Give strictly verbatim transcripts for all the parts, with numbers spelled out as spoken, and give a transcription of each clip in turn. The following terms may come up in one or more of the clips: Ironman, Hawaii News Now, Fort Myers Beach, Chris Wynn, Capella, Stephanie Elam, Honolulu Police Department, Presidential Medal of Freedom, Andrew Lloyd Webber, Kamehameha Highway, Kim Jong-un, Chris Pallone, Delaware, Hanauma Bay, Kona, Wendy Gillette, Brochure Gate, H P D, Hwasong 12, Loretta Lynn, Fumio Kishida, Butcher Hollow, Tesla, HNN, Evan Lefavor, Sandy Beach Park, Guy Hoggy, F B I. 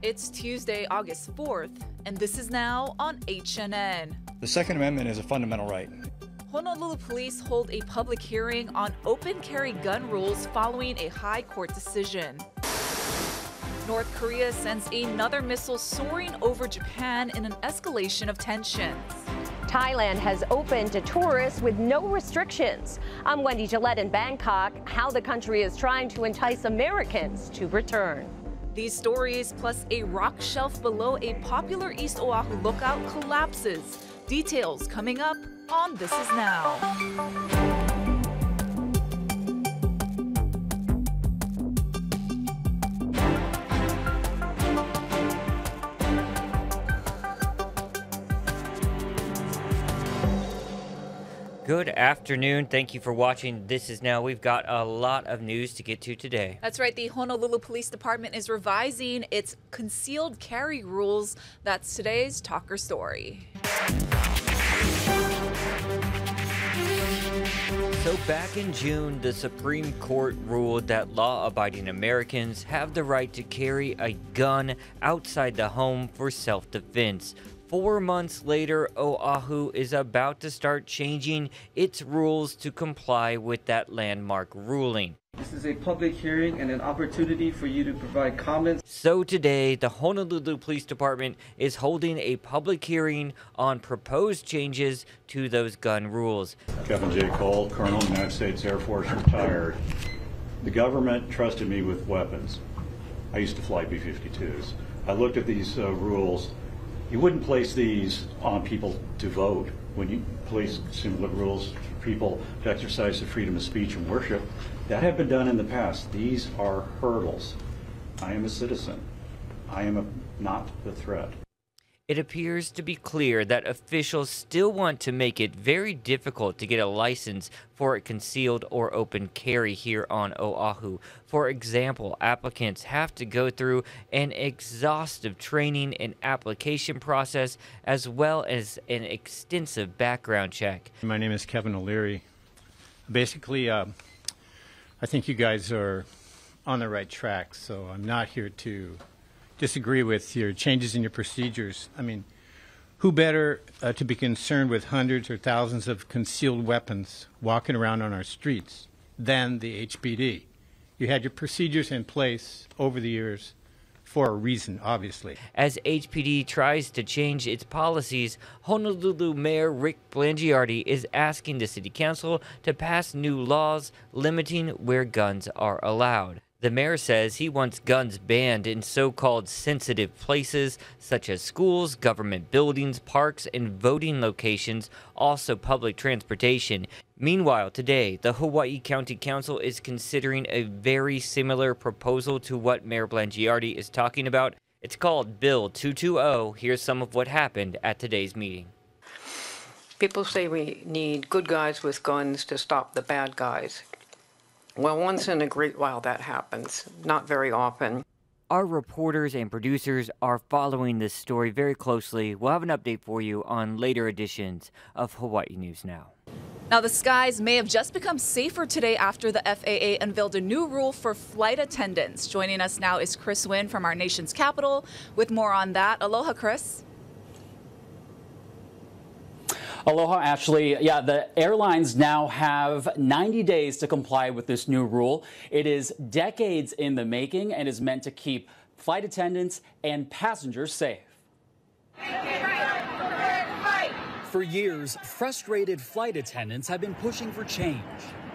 It's Tuesday, August fourth, and this is Now on H N N. The Second Amendment is a fundamental right. Honolulu police hold a public hearing on open carry gun rules following a high court decision. North Korea sends another missile soaring over Japan in an escalation of tensions. Thailand has opened to tourists with no restrictions. I'm Wendy Gillette in Bangkok, how the country is trying to entice Americans to return. These stories, plus a rock shelf below a popular East Oahu lookout collapses. Details coming up on This Is Now. Good afternoon. Thank you for watching This Is Now. We've got a lot of news to get to today. That's right. The Honolulu Police Department is revising its concealed carry rules. That's today's Talker Story. So back in June, the Supreme Court ruled that law-abiding Americans have the right to carry a gun outside the home for self-defense. Four months later, Oahu is about to start changing its rules to comply with that landmark ruling. This is a public hearing and an opportunity for you to provide comments. So today, the Honolulu Police Department is holding a public hearing on proposed changes to those gun rules. Kevin J. Cole, Colonel, United States Air Force, retired. The government trusted me with weapons. I used to fly B fifty-twos. I looked at these uh, rules. You wouldn't place these on people to vote. When you place similar rules for people to exercise the freedom of speech and worship, that have been done in the past. These are hurdles. I am a citizen. I am a, not the threat. It appears to be clear that officials still want to make it very difficult to get a license for a concealed or open carry here on Oahu. For example, applicants have to go through an exhaustive training and application process, as well as an extensive background check. My name is Kevin O'Leary. Basically, uh, I think you guys are on the right track, so I'm not here to disagree with your changes in your procedures. I mean, who better uh, to be concerned with hundreds or thousands of concealed weapons walking around on our streets than the H B D? You had your procedures in place over the years for a reason, obviously. As H P D tries to change its policies, Honolulu Mayor Rick Blangiardi is asking the City Council to pass new laws limiting where guns are allowed. The mayor says he wants guns banned in so-called sensitive places such as schools, government buildings, parks, and voting locations, also public transportation. Meanwhile, today, the Hawaii County Council is considering a very similar proposal to what Mayor Blangiardi is talking about. It's called Bill two twenty. Here's some of what happened at today's meeting. People say we need good guys with guns to stop the bad guys. Well, once in a great while that happens, not very often. Our reporters and producers are following this story very closely. We'll have an update for you on later editions of Hawaii News Now. Now, the skies may have just become safer today after the F A A unveiled a new rule for flight attendants. Joining us now is Chris Wynn from our nation's capital with more on that. Aloha, Chris. Aloha, Ashley. Yeah, the airlines now have ninety days to comply with this new rule. It is decades in the making and is meant to keep flight attendants and passengers safe. For years, frustrated flight attendants have been pushing for change.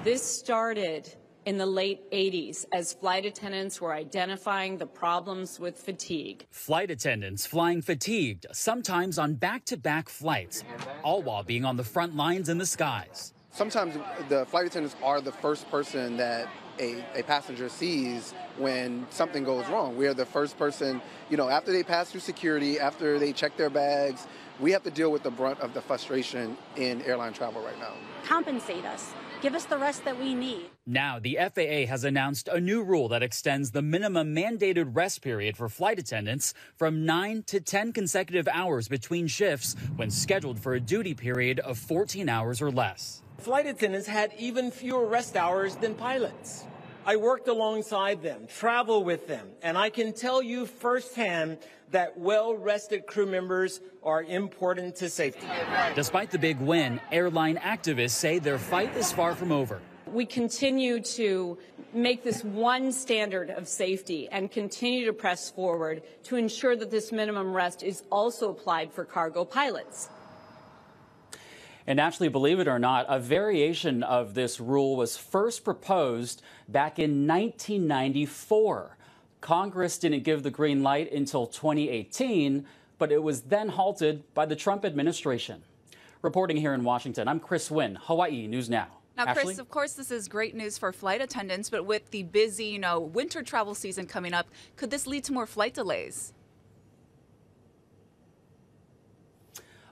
This started in the late eighties, as flight attendants were identifying the problems with fatigue. Flight attendants flying fatigued, sometimes on back-to-back flights, all while being on the front lines in the skies. Sometimes the flight attendants are the first person that a, a passenger sees when something goes wrong. We are the first person, you know, after they pass through security, after they check their bags, we have to deal with the brunt of the frustration in airline travel right now. Compensate us. Give us the rest that we need. Now, the F A A has announced a new rule that extends the minimum mandated rest period for flight attendants from nine to ten consecutive hours between shifts when scheduled for a duty period of fourteen hours or less. Flight attendants had even fewer rest hours than pilots. I worked alongside them, travel with them, and I can tell you firsthand that well-rested crew members are important to safety. Despite the big win, airline activists say their fight is far from over. We continue to make this one standard of safety and continue to press forward to ensure that this minimum rest is also applied for cargo pilots. And actually, believe it or not, a variation of this rule was first proposed back in nineteen ninety-four. Congress didn't give the green light until twenty eighteen, but it was then halted by the Trump administration. Reporting here in Washington, I'm Chris Wynn, Hawaii News Now. Now, Ashley? Chris, of course, this is great news for flight attendants, but with the busy, you know, winter travel season coming up, could this lead to more flight delays?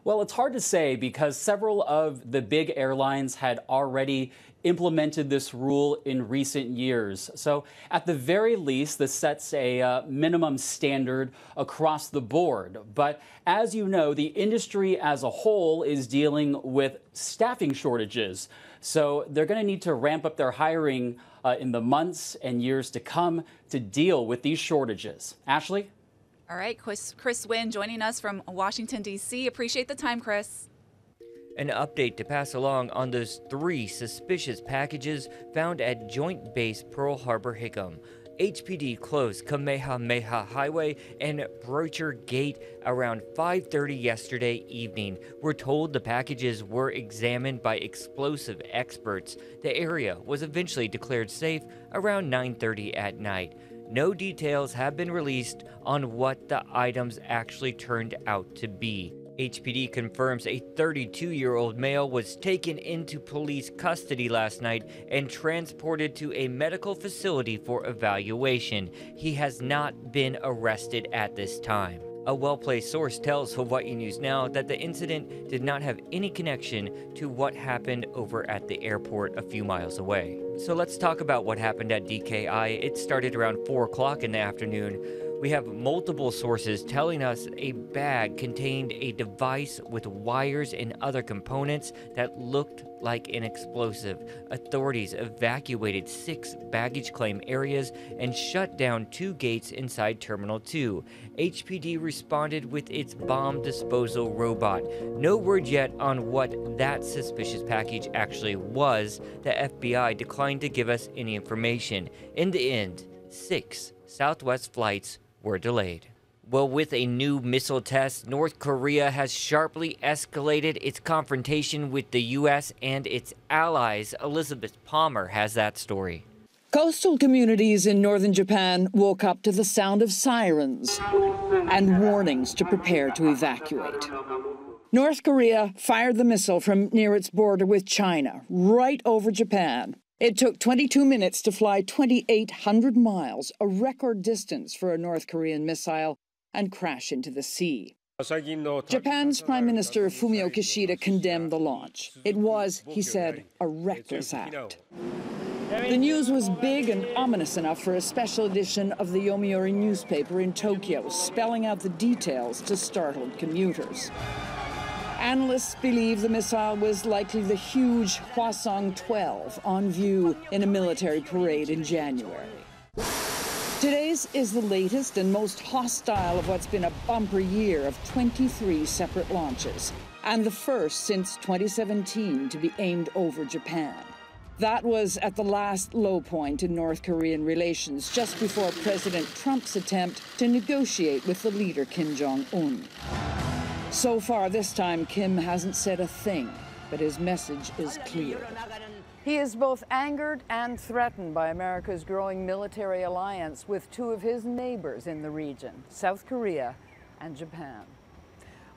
Well, it's hard to say because several of the big airlines had already implemented this rule in recent years. So at the very least, this sets a uh, minimum standard across the board. But as you know, the industry as a whole is dealing with staffing shortages. So they're going to need to ramp up their hiring uh, in the months and years to come to deal with these shortages. Ashley? All right, Chris, Chris Wynn joining us from Washington, D C Appreciate the time, Chris. An update to pass along on those three suspicious packages found at Joint Base Pearl Harbor-Hickam. H P D closed Kamehameha Highway and Brochure Gate around five thirty yesterday evening. We're told the packages were examined by explosive experts. The area was eventually declared safe around nine thirty at night. No details have been released on what the items actually turned out to be. H P D confirms a thirty-two-year-old male was taken into police custody last night and transported to a medical facility for evaluation. He has not been arrested at this time. A well-placed source tells Hawaii News Now that the incident did not have any connection to what happened over at the airport a few miles away. So let's talk about what happened at D K I. It started around four o'clock in the afternoon. We have multiple sources telling us a bag contained a device with wires and other components that looked like an explosive. Authorities evacuated six baggage claim areas and shut down two gates inside Terminal two. H P D responded with its bomb disposal robot. No word yet on what that suspicious package actually was. The F B I declined to give us any information. In the end, six Southwest flights were delayed. Well, with a new missile test, North Korea has sharply escalated its confrontation with the U S and its allies. Elizabeth Palmer has that story. Coastal communities in northern Japan woke up to the sound of sirens and warnings to prepare to evacuate. North Korea fired the missile from near its border with China, right over Japan. It took twenty-two minutes to fly twenty-eight hundred miles, a record distance for a North Korean missile, and crash into the sea. Japan's Prime Minister Fumio Kishida condemned the launch. It was, he said, a reckless act. The news was big and ominous enough for a special edition of the Yomiuri newspaper in Tokyo, spelling out the details to startled commuters. Analysts believe the missile was likely the huge Hwasong twelve on view in a military parade in January. Today's is the latest and most hostile of what's been a bumper year of twenty-three separate launches, and the first since twenty seventeen to be aimed over Japan. That was at the last low point in North Korean relations, just before President Trump's attempt to negotiate with the leader Kim Jong-un. So far this time, Kim hasn't said a thing, but his message is clear. He is both angered and threatened by America's growing military alliance with two of his neighbors in the region, South Korea and Japan.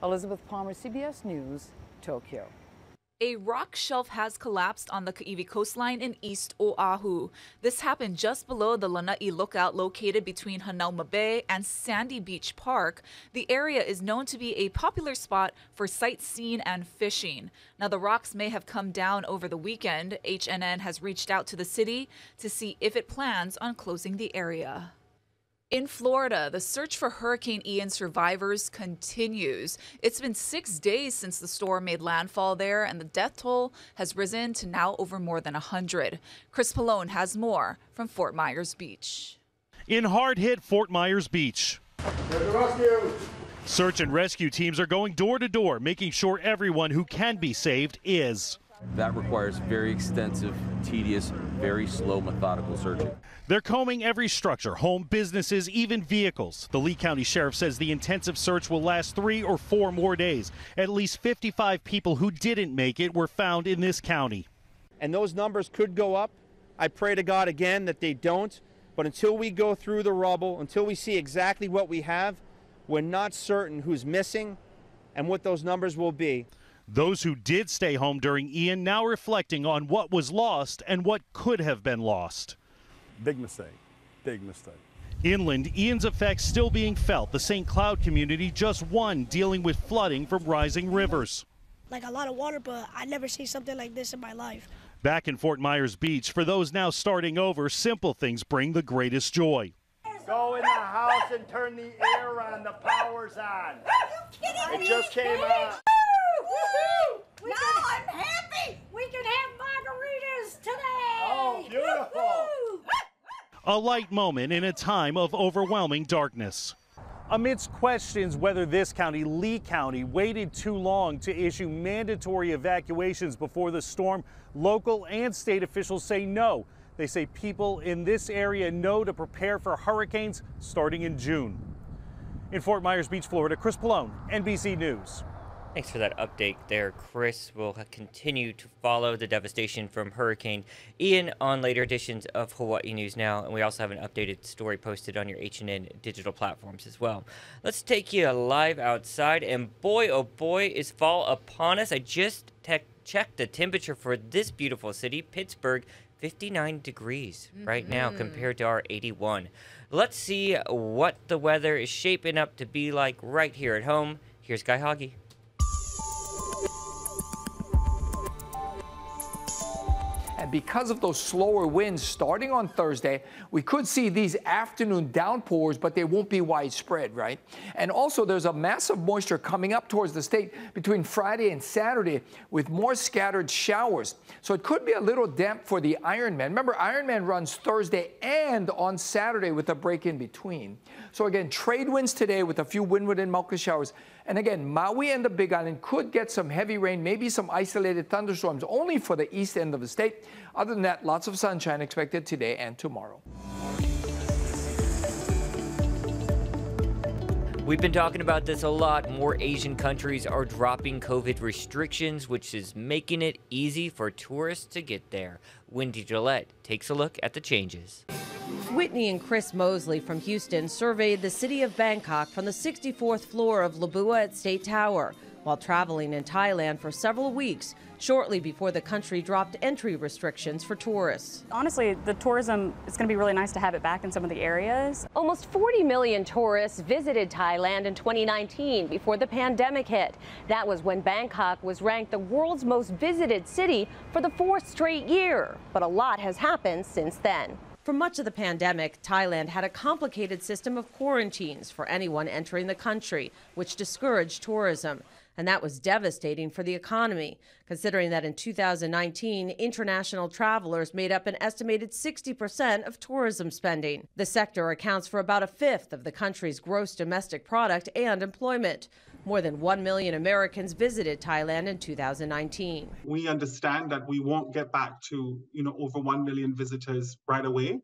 Elizabeth Palmer, C B S News, Tokyo. A rock shelf has collapsed on the Ka'iwi coastline in East Oahu. This happened just below the Lana'i lookout located between Hanauma Bay and Sandy Beach Park. The area is known to be a popular spot for sightseeing and fishing. Now, the rocks may have come down over the weekend. H N N has reached out to the city to see if it plans on closing the area. In Florida, the search for Hurricane Ian survivors continues. It's been six days since the storm made landfall there, and the death toll has risen to now over more than one hundred. Chris Pallone has more from Fort Myers Beach. In hard-hit Fort Myers Beach, search and rescue teams are going door-to-door, making sure everyone who can be saved is. That requires very extensive, tedious, very slow, methodical searching. They're combing every structure, home, businesses, even vehicles. The Lee County Sheriff says the intensive search will last three or four more days. At least fifty-five people who didn't make it were found in this county. And those numbers could go up. I pray to God again that they don't. But until we go through the rubble, until we see exactly what we have, we're not certain who's missing and what those numbers will be. Those who did stay home during Ian now reflecting on what was lost and what could have been lost. Big mistake, big mistake. Inland, Ian's effects still being felt. The Saint Cloud community, just one, dealing with flooding from rising rivers. Like a lot of water, but I never seen something like this in my life. Back in Fort Myers Beach, for those now starting over, simple things bring the greatest joy. Go in the house and turn the air on, the power's on. Are you kidding me? It just came on. Woo-hoo! No, I'm happy! We can have margaritas today! Oh, beautiful! A light moment in a time of overwhelming darkness. Amidst questions whether this county, Lee County, waited too long to issue mandatory evacuations before the storm, local and state officials say no. They say people in this area know to prepare for hurricanes starting in June. In Fort Myers Beach, Florida, Chris Pallone, N B C News. Thanks for that update there, Chris. We'll continue to follow the devastation from Hurricane Ian on later editions of Hawaii News Now, and we also have an updated story posted on your H N N digital platforms as well. Let's take you live outside, and boy, oh boy, is fall upon us. I just checked the temperature for this beautiful city, Pittsburgh, fifty-nine degrees right mm-hmm. now compared to our eighty-one. Let's see what the weather is shaping up to be like right here at home. Here's Guy Hoggy. And because of those slower winds starting on Thursday, we could see these afternoon downpours, but they won't be widespread, right? And also there's a massive moisture coming up towards the state between Friday and Saturday with more scattered showers. So it could be a little damp for the Ironman. Remember, Ironman runs Thursday and on Saturday with a break in between. So again, trade winds today with a few windward and Mocha showers. And again, Maui and the Big Island could get some heavy rain, maybe some isolated thunderstorms only for the east end of the state. Other than that, lots of sunshine expected today and tomorrow. We've been talking about this a lot. More Asian countries are dropping COVID restrictions, which is making it easy for tourists to get there. Wendy Gillette takes a look at the changes. Whitney and Chris Mosley from Houston surveyed the city of Bangkok from the sixty-fourth floor of Labua at State Tower while traveling in Thailand for several weeks shortly before the country dropped entry restrictions for tourists. Honestly, the tourism, it's going to be really nice to have it back in some of the areas. Almost forty million tourists visited Thailand in twenty nineteen before the pandemic hit. That was when Bangkok was ranked the world's most visited city for the fourth straight year. But a lot has happened since then. For much of the pandemic, Thailand had a complicated system of quarantines for anyone entering the country, which discouraged tourism. And that was devastating for the economy, considering that in two thousand nineteen, international travelers made up an estimated sixty percent of tourism spending. The sector accounts for about a fifth of the country's gross domestic product and employment. More than one million Americans visited Thailand in two thousand nineteen. We understand that we won't get back to, you know, over one million visitors right away,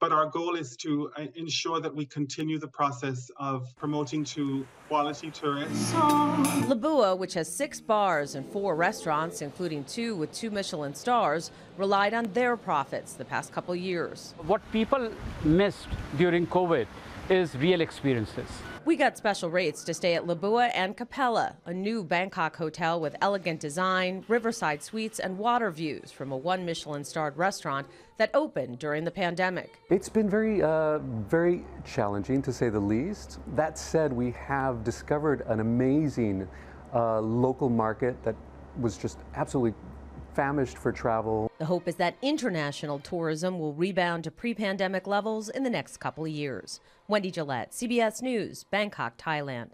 but our goal is to ensure that we continue the process of promoting to quality tourists. Labua, which has six bars and four restaurants, including two with two Michelin stars, relied on their profits the past couple years. What people missed during COVID is real experiences. We got special rates to stay at Labua and Capella, a new Bangkok hotel with elegant design, riverside suites, and water views from a one Michelin-starred restaurant that opened during the pandemic. It's been very, uh, very challenging, to say the least. That said, we have discovered an amazing uh, local market that was just absolutely famished for travel. The hope is that international tourism will rebound to pre-pandemic levels in the next couple of years. Wendy Gillette, C B S News, Bangkok, Thailand.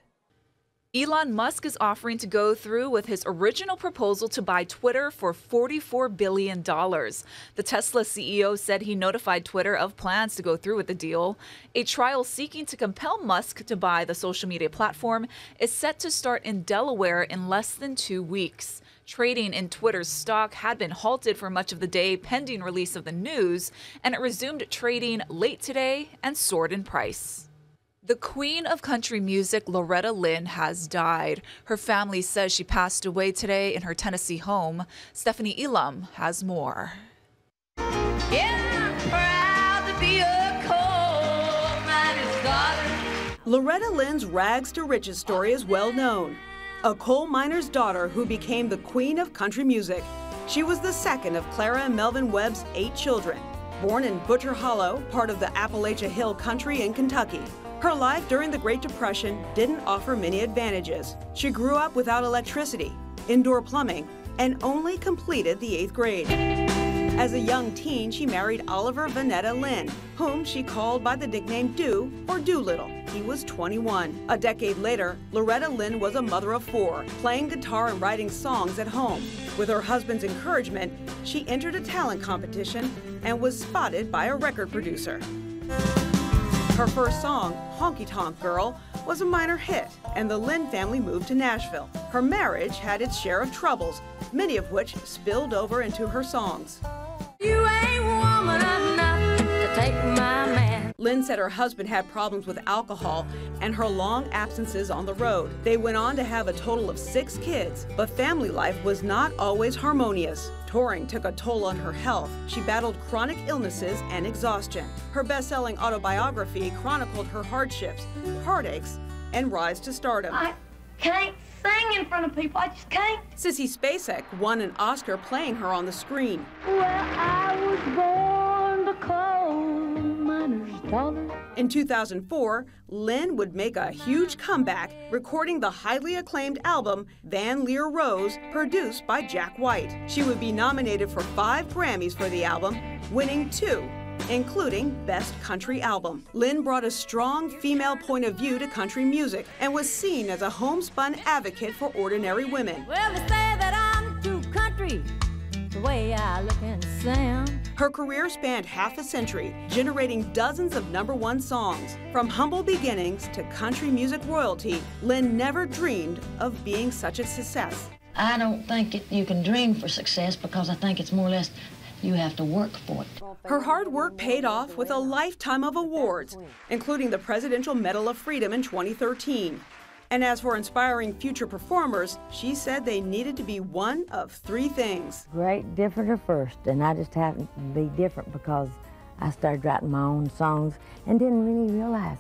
Elon Musk is offering to go through with his original proposal to buy Twitter for forty-four billion dollars. The Tesla C E O said he notified Twitter of plans to go through with the deal. A trial seeking to compel Musk to buy the social media platform is set to start in Delaware in less than two weeks. Trading in Twitter's stock had been halted for much of the day pending release of the news, and it resumed trading late today and soared in price. The queen of country music, Loretta Lynn, has died. Her family says she passed away today in her Tennessee home. Stephanie Elam has more. Yeah, I'm proud to be a coal miner's daughter. Loretta Lynn's rags to riches story is well known. A coal miner's daughter who became the queen of country music. She was the second of Clara and Melvin Webb's eight children. Born in Butcher Hollow, part of the Appalachia Hill Country in Kentucky. Her life during the Great Depression didn't offer many advantages. She grew up without electricity, indoor plumbing, and only completed the eighth grade. As a young teen, she married Oliver Vanetta Lynn, whom she called by the nickname Do or Doolittle. He was twenty-one. A decade later, Loretta Lynn was a mother of four, playing guitar and writing songs at home. With her husband's encouragement, she entered a talent competition and was spotted by a record producer. Her first song, Honky Tonk Girl, was a minor hit, and the Lynn family moved to Nashville. Her marriage had its share of troubles, many of which spilled over into her songs. You ain't woman enough to take my man. Lynn said her husband had problems with alcohol and her long absences on the road. They went on to have a total of six kids, but family life was not always harmonious. Touring took a toll on her health. She battled chronic illnesses and exhaustion. Her best-selling autobiography chronicled her hardships, heartaches, and rise to stardom. I can't sing in front of people. I just can't. Sissy Spacek won an Oscar playing her on the screen. Well, I was born to coal miner's daughter. In two thousand four, Lynn would make a huge comeback, recording the highly acclaimed album Van Leer Rose, produced by Jack White. She would be nominated for five Grammys for the album, winning two, including Best Country Album. Lynn brought a strong female point of view to country music and was seen as a homespun advocate for ordinary women. Well, they say that I'm too country, the way I look and sound. Her career spanned half a century, generating dozens of number one songs. From humble beginnings to country music royalty, Lynn never dreamed of being such a success. I don't think it, you can dream for success, because I think it's more or less you have to work for it. Her hard work paid off with a lifetime of awards, including the Presidential Medal of Freedom in twenty thirteen. And as for inspiring future performers, she said they needed to be one of three things. Great, different, or first, and I just happened to be different because I started writing my own songs and didn't really realize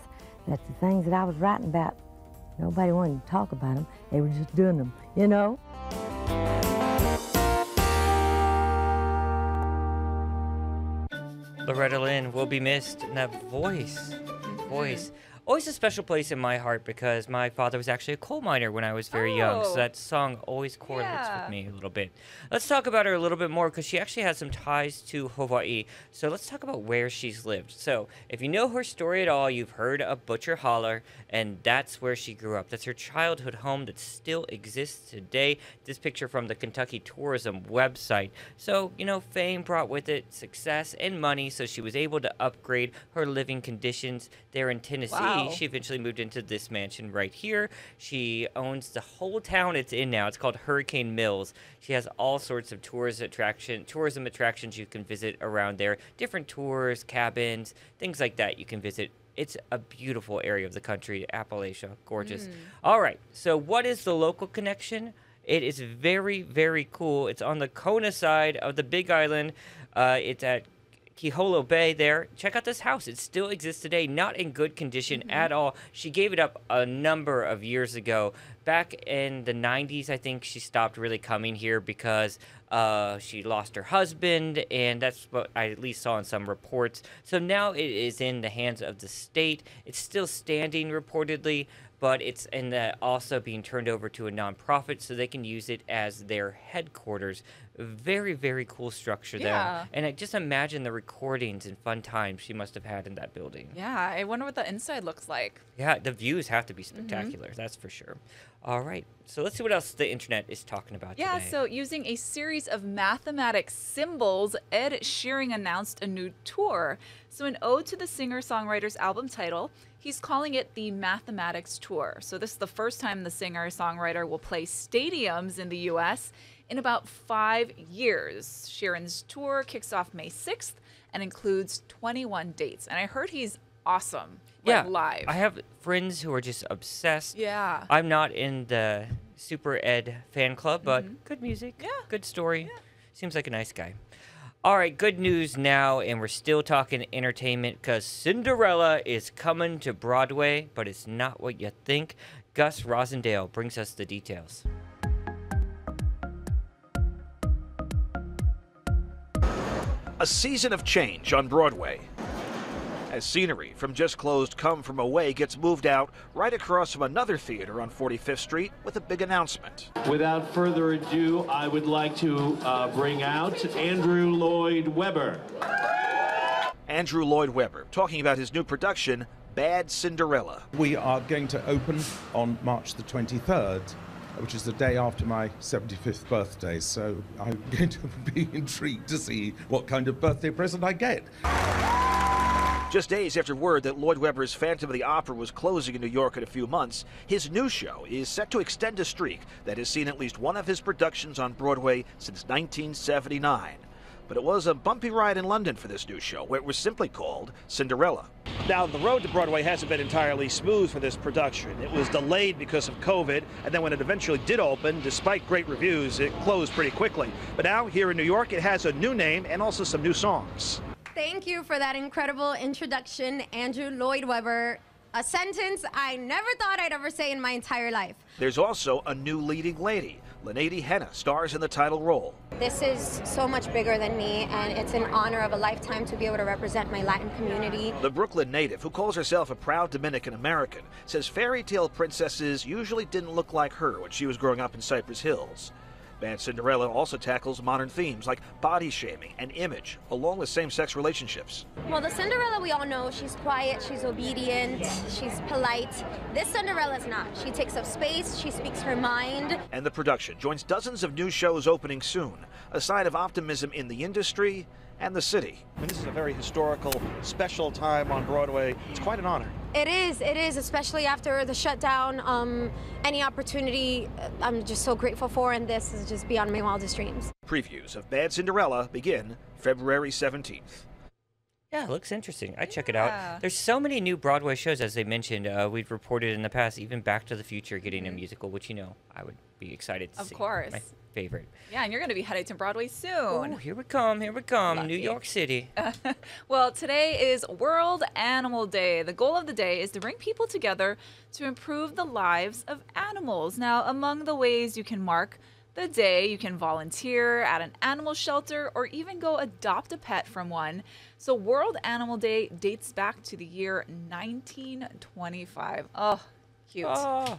that the things that I was writing about, nobody wanted to talk about them, they were just doing them, you know? Loretta Lynn will be missed, and that voice, voice. Always a special place in my heart because my father was actually a coal miner when I was very oh. young, so that song always correlates yeah. with me a little bit. Let's talk about her a little bit more because she actually has some ties to Hawaii. So let's talk about where she's lived. So if you know her story at all, you've heard of Butcher Hollow, and that's where she grew up. That's her childhood home that still exists today. This picture from the Kentucky tourism website. So, you know, fame brought with it success and money, so she was able to upgrade her living conditions there in Tennessee. Wow. She eventually moved into this mansion right here. She owns the whole town it's in now. It's called Hurricane Mills. She has all sorts of tourist attraction, tourism attractions you can visit around there. Different tours, cabins, things like that you can visit. It's a beautiful area of the country, Appalachia. Gorgeous. Mm. All right. So what is the local connection? It is very, very cool. It's on the Kona side of the Big Island. Uh, it's at Ka'iwi Bay there. Check out this house. It still exists today, not in good condition mm-hmm. at all. She gave it up a number of years ago, back in the nineties, I think she stopped really coming here because uh, she lost her husband, and that's what I at least saw in some reports. So now it is in the hands of the state. It's still standing reportedly, but it's in the, also being turned over to a nonprofit so they can use it as their headquarters. Very, very cool structure there. Yeah. And I just imagine the recordings and fun times she must have had in that building. Yeah, I wonder what the inside looks like. Yeah, the views have to be spectacular, mm-hmm. that's for sure. All right, so let's see what else the internet is talking about yeah, today. Yeah, so using a series of mathematics symbols, Ed Sheeran announced a new tour. So an ode to the singer-songwriter's album title, he's calling it the Mathematics Tour. So this is the first time the singer-songwriter will play stadiums in the U S in about five years. Sheeran's tour kicks off May sixth and includes twenty-one dates. And I heard he's awesome. Yeah, like live. I have friends who are just obsessed. Yeah. I'm not in the Super Ed fan club, but mm-hmm. good music, yeah. good story. Yeah. Seems like a nice guy. All right, good news now, and we're still talking entertainment because Cinderella is coming to Broadway, but it's not what you think. Gus Rosendale brings us the details. A season of change on Broadway. As scenery from just closed Come From Away gets moved out right across from another theater on forty-fifth street with a big announcement. Without further ado, I would like to uh, bring out Andrew Lloyd Webber. Andrew Lloyd Webber talking about his new production, Bad Cinderella. We are going to open on March the twenty-third, which is the day after my seventy-fifth birthday, so I'm going to be intrigued to see what kind of birthday present I get. Just days after word that Lloyd Webber's Phantom of the Opera was closing in New York in a few months, his new show is set to extend a streak that has seen at least one of his productions on Broadway since nineteen seventy-nine. But it was a bumpy ride in London for this new show, where it was simply called Cinderella. Now, the road to Broadway hasn't been entirely smooth for this production. It was delayed because of COVID, and then when it eventually did open, despite great reviews, it closed pretty quickly. But now, here in New York, it has a new name and also some new songs. Thank you for that incredible introduction, Andrew Lloyd Webber. A sentence I never thought I'd ever say in my entire life. There's also a new leading lady. Lana'i stars in the title role. This is so much bigger than me, and it's an honor of a lifetime to be able to represent my Latin community. The Brooklyn native, who calls herself a proud Dominican-American, says fairy tale princesses usually didn't look like her when she was growing up in Cypress Hills. Bad Cinderella also tackles modern themes like body shaming and image, along with same-sex relationships. Well, the Cinderella we all know, she's quiet, she's obedient, she's polite. This Cinderella's not. She takes up space, she speaks her mind. And the production joins dozens of new shows opening soon, a sign of optimism in the industry and the city. I mean, this is a very historical, special time on Broadway. It's quite an honor. It is, it is, especially after the shutdown. Um, any opportunity I'm just so grateful for, and this is just beyond my wildest dreams. Previews of Bad Cinderella begin February seventeenth. Yeah, it looks interesting. I check yeah. it out. There's so many new Broadway shows, as they mentioned. Uh, we've reported in the past, even Back to the Future getting a musical, which, you know, I would be excited to of see. Of course. My favorite. Yeah, and you're going to be headed to Broadway soon. Oh, here we come, here we come, Lucky. New York City. Well, today is World Animal Day. The goal of the day is to bring people together to improve the lives of animals. Now, among the ways you can mark the day, you can volunteer at an animal shelter or even go adopt a pet from one. So World Animal Day dates back to the year nineteen twenty-five. Oh, cute. Oh.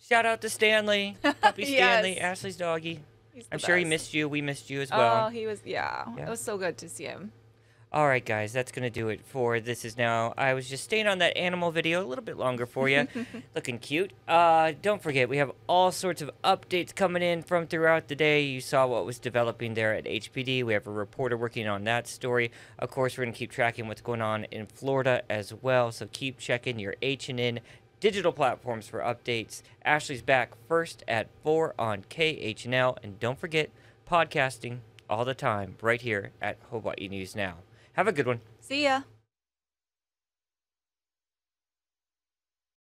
Shout out to Stanley, puppy yes. Stanley, Ashley's doggy. I'm best. sure he missed you. We missed you as well. Oh, he was, yeah. yeah. It was so good to see him. All right, guys, that's going to do it for This Is Now. I was just staying on that animal video a little bit longer for you. Looking cute. Uh, don't forget, we have all sorts of updates coming in from throughout the day. You saw what was developing there at H P D. We have a reporter working on that story. Of course, we're going to keep tracking what's going on in Florida as well, so keep checking your H N N digital platforms for updates. Ashley's back first at four on K H N L. And don't forget, podcasting all the time right here at Hawaii News Now. Have a good one. See ya.